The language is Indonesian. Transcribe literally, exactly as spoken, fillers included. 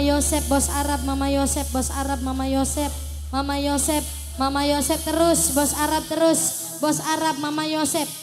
Mama Yosep, bos Arab, Mama Yosep, bos Arab, Mama Yosep, Mama Yosep, Mama Yosep terus, bos Arab terus, bos Arab, Mama Yosep.